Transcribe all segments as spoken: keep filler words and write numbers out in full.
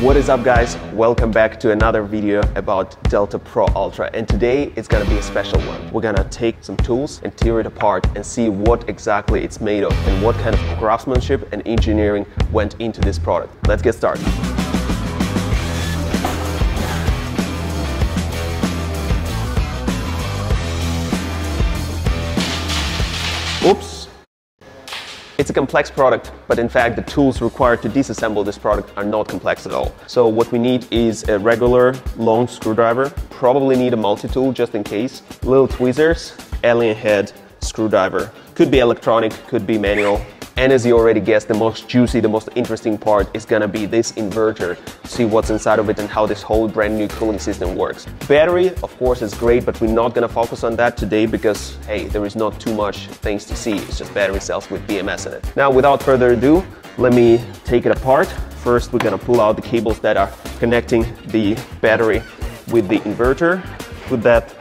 What is up, guys? Welcome back to another video about Delta Pro Ultra, and today it's gonna be a special one. We're gonna take some tools and tear it apart and see what exactly it's made of and what kind of craftsmanship and engineering went into this product. Let's get started. Oops. It's a complex product, but in fact the tools required to disassemble this product are not complex at all. So what we need is a regular long screwdriver, probably need a multi-tool just in case, little tweezers, alien head, screwdriver. Could be electronic, could be manual. And as you already guessed, the most juicy, the most interesting part is gonna be this inverter. See what's inside of it and how this whole brand new cooling system works. Battery, of course, is great, but we're not gonna focus on that today because, hey, there is not too much things to see. It's just battery cells with B M S in it. Now, without further ado, let me take it apart. First, we're gonna pull out the cables that are connecting the battery with the inverter. Put that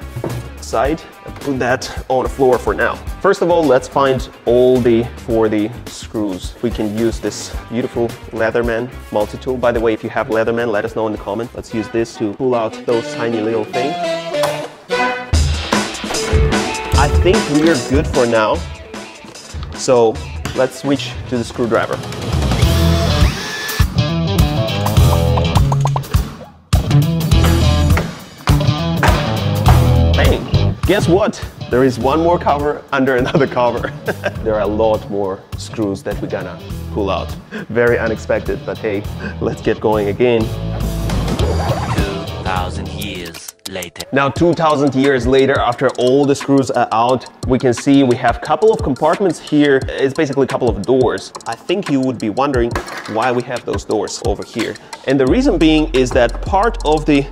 aside. Put that on the floor for now. First of all, let's find all the forty screws. We can use this beautiful Leatherman multi-tool. By the way, if you have Leatherman, let us know in the comment. Let's use this to pull out those tiny little things. I think we're good for now. So let's switch to the screwdriver. Guess what? There is one more cover under another cover. There are a lot more screws that we're gonna pull out. Very unexpected, but hey, let's get going again. two thousand years later. Now, two thousand years later, after all the screws are out, we can see we have a couple of compartments here. It's basically a couple of doors. I think you would be wondering why we have those doors over here. And the reason being is that part of the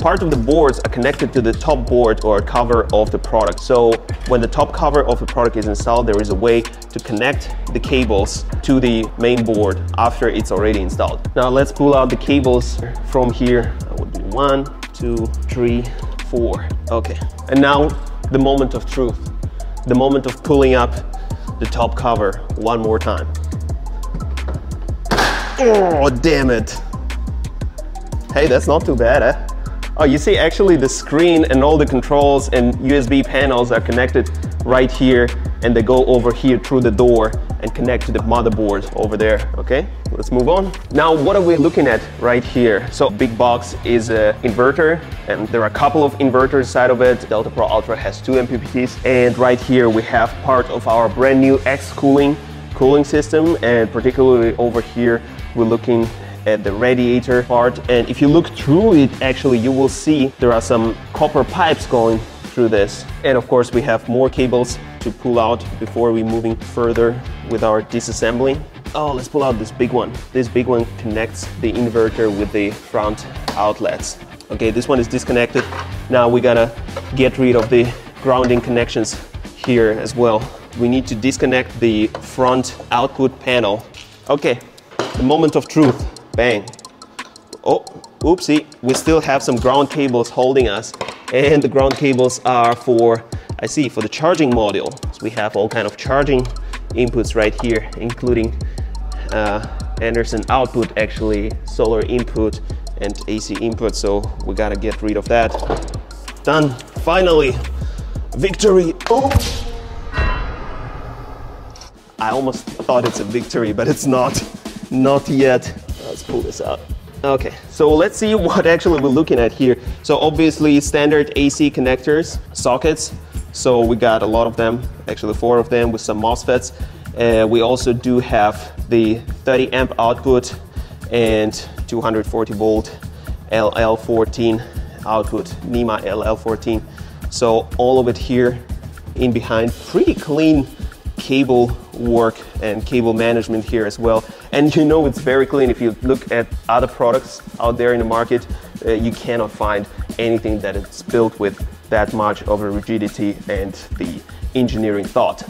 Part of the boards are connected to the top board or cover of the product. So when the top cover of the product is installed, there is a way to connect the cables to the main board after it's already installed. Now let's pull out the cables from here. I would do one, two, three, four. Okay. And now the moment of truth, the moment of pulling up the top cover one more time. Oh, damn it. Hey, that's not too bad, eh? Oh, you see, actually the screen and all the controls and U S B panels are connected right here, and they go over here through the door and connect to the motherboard over there. Okay, let's move on. Now, what are we looking at right here? So big box is an inverter, and there are a couple of inverters inside of it. Delta Pro Ultra has two M P P Ts, and right here we have part of our brand new X-Cooling cooling system, and particularly over here we're looking at the radiator part, and if you look through it, actually you will see there are some copper pipes going through this. And of course we have more cables to pull out before we moving further with our disassembly. Oh, let's pull out this big one. This big one connects the inverter with the front outlets. Okay, this one is disconnected. Now we gotta get rid of the grounding connections here as well. We need to disconnect the front output panel. Okay, the moment of truth. Bang. Oh, oopsie. We still have some ground cables holding us, and the ground cables are for, I see, for the charging module. So we have all kind of charging inputs right here, including uh, Anderson output, actually, solar input and A C input. So we gotta get rid of that. Done. Finally. Victory. Oh. I almost thought it's a victory, but it's not. Not yet. Let's pull this out. Okay, so let's see what actually we're looking at here. So obviously standard A C connectors, sockets. So we got a lot of them, actually four of them with some MOSFETs. Uh, we also do have the thirty amp output and two hundred forty volt L L fourteen output, NEMA L L fourteen. So all of it here in behind, pretty clean cable work and cable management here as well. And you know, it's very clean. If you look at other products out there in the market, uh, you cannot find anything that is built with that much of a rigidity and the engineering thought.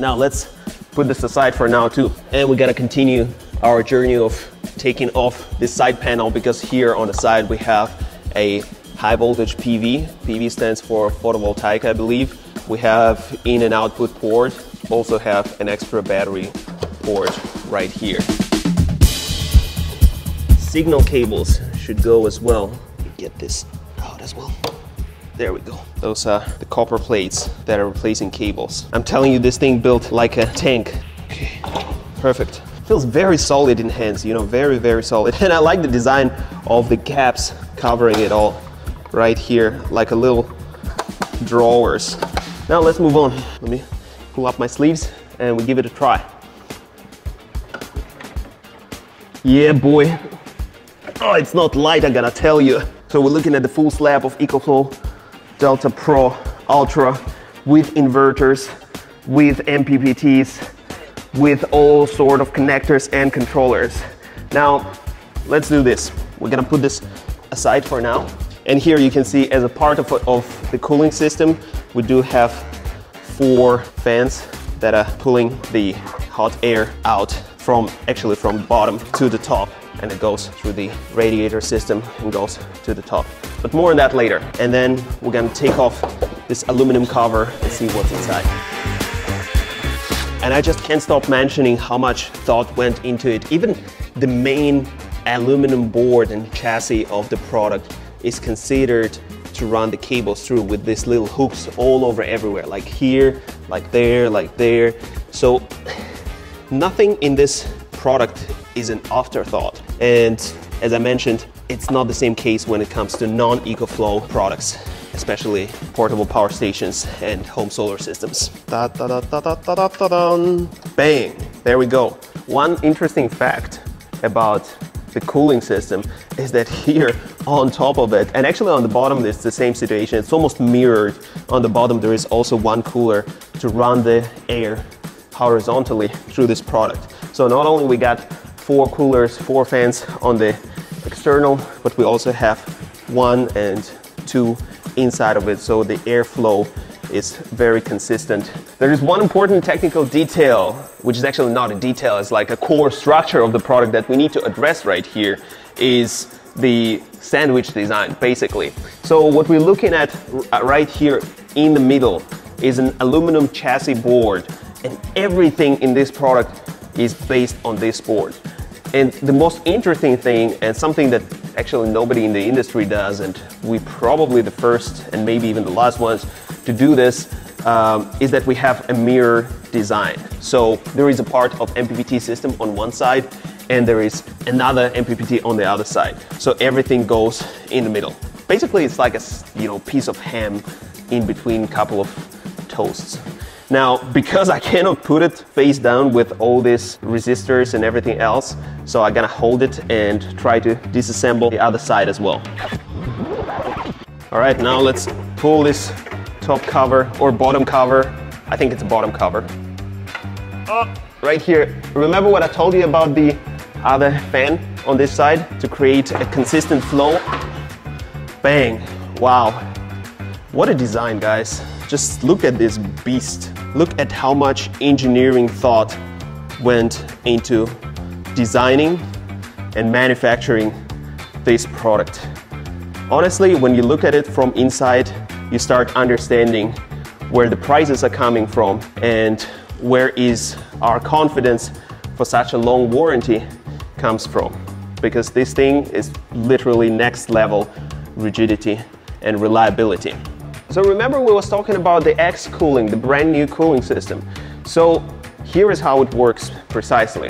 Now let's put this aside for now too, and we gotta continue our journey of taking off this side panel, because here on the side we have a high voltage P V. P V stands for photovoltaic, I believe. We have in and output port, also have an extra battery port right here. Signal cables should go as well. Get this out as well. There we go. Those are the copper plates that are replacing cables. I'm telling you, this thing built like a tank. Okay, perfect. Feels very solid in hands, you know, very, very solid. And I like the design of the caps covering it all right here, like a little drawers. Now let's move on. Let me pull up my sleeves and we give it a try. Yeah, boy. Oh, it's not light, I gotta tell you. So we're looking at the full slab of EcoFlow Delta Pro Ultra with inverters, with M P P Ts, with all sort of connectors and controllers. Now, let's do this. We're gonna put this aside for now. And here you can see as a part of, of the cooling system, we do have four fans that are pulling the hot air out from, actually from the bottom to the top. And it goes through the radiator system and goes to the top. But more on that later. And then we're gonna take off this aluminum cover and see what's inside. And I just can't stop mentioning how much thought went into it. Even the main aluminum board and chassis of the product is considered to run the cables through with these little hooks all over everywhere, like here, like there, like there. So nothing in this product is an afterthought. And as I mentioned, it's not the same case when it comes to non-EcoFlow products, especially portable power stations and home solar systems. Da, da, da, da, da, da, da, da, bang, there we go. One interesting fact about the cooling system is that here on top of it, and actually on the bottom it's the same situation, it's almost mirrored. On the bottom there is also one cooler to run the air horizontally through this product. So not only we got four coolers, four fans on the external, but we also have one and two inside of it, so the airflow is very consistent. There is one important technical detail, which is actually not a detail, it's like a core structure of the product that we need to address right here, is the sandwich design, basically. So what we're looking at right here in the middle is an aluminum chassis board, and everything in this product is based on this board. And the most interesting thing, and something that actually nobody in the industry does, and we're probably the first and maybe even the last ones to do this, um, is that we have a mirror design. So there is a part of M P P T system on one side and there is another M P P T on the other side. So everything goes in the middle. Basically it's like a, you know, piece of ham in between a couple of toasts. Now, because I cannot put it face down with all these resistors and everything else, so I'm gonna hold it and try to disassemble the other side as well. All right, now let's pull this top cover or bottom cover. I think it's a bottom cover. Oh, right here. Remember what I told you about the other fan on this side to create a consistent flow? Bang, wow. What a design, guys. Just look at this beast. Look at how much engineering thought went into designing and manufacturing this product. Honestly, when you look at it from inside, you start understanding where the prices are coming from and where is our confidence for such a long warranty comes from. Because this thing is literally next level rigidity and reliability. So remember we was talking about the X-Cooling, the brand new cooling system. So here is how it works precisely.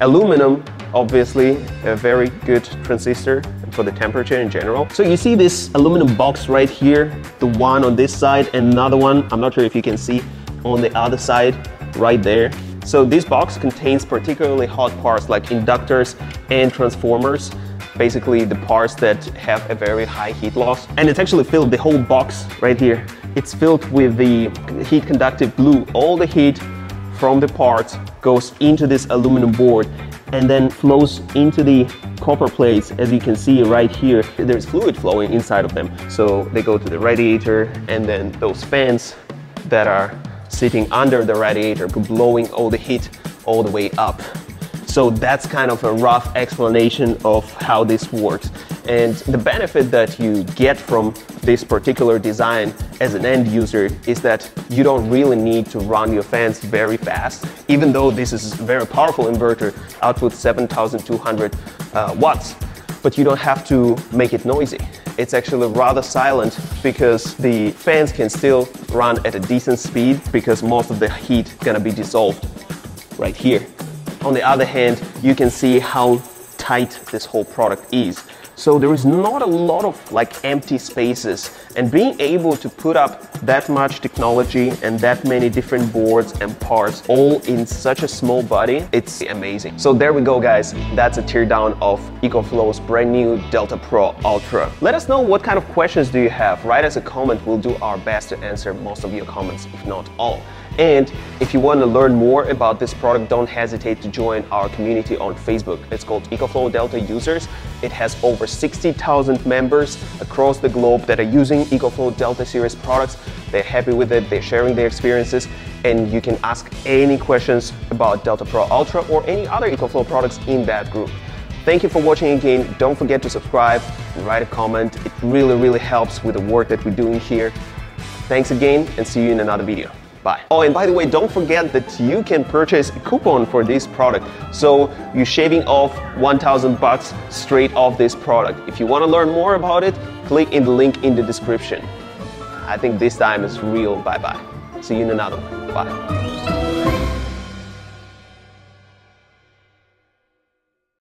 Aluminum, obviously a very good transistor for the temperature in general. So you see this aluminum box right here, the one on this side and another one, I'm not sure if you can see, on the other side right there. So this box contains particularly hot parts like inductors and transformers. Basically the parts that have a very high heat loss. And it's actually filled, the whole box right here, it's filled with the heat conductive glue. All the heat from the parts goes into this aluminum board and then flows into the copper plates. As you can see right here, there's fluid flowing inside of them. So they go to the radiator and then those fans that are sitting under the radiator blowing all the heat all the way up. So that's kind of a rough explanation of how this works. And the benefit that you get from this particular design as an end user is that you don't really need to run your fans very fast. Even though this is a very powerful inverter, outputs seven thousand two hundred uh, watts. but you don't have to make it noisy. It's actually rather silent because the fans can still run at a decent speed because most of the heat is gonna be dissolved right here. On the other hand, you can see how tight this whole product is. So there is not a lot of like empty spaces, and being able to put up that much technology and that many different boards and parts all in such a small body, it's amazing. So there we go, guys. That's a teardown of EcoFlow's brand new Delta Pro Ultra. Let us know what kind of questions do you have. Write us a comment. We'll do our best to answer most of your comments, if not all. And if you want to learn more about this product, don't hesitate to join our community on Facebook. It's called EcoFlow Delta Users. It has over sixty thousand members across the globe that are using EcoFlow Delta Series products. They're happy with it, they're sharing their experiences, and you can ask any questions about Delta Pro Ultra or any other EcoFlow products in that group. Thank you for watching again. Don't forget to subscribe and write a comment. It really, really helps with the work that we're doing here. Thanks again, and see you in another video. Bye. Oh, and by the way, don't forget that you can purchase a coupon for this product. So you're shaving off one thousand bucks straight off this product. If you want to learn more about it, click in the link in the description. I think this time is real. Bye-bye. See you in another one. Bye.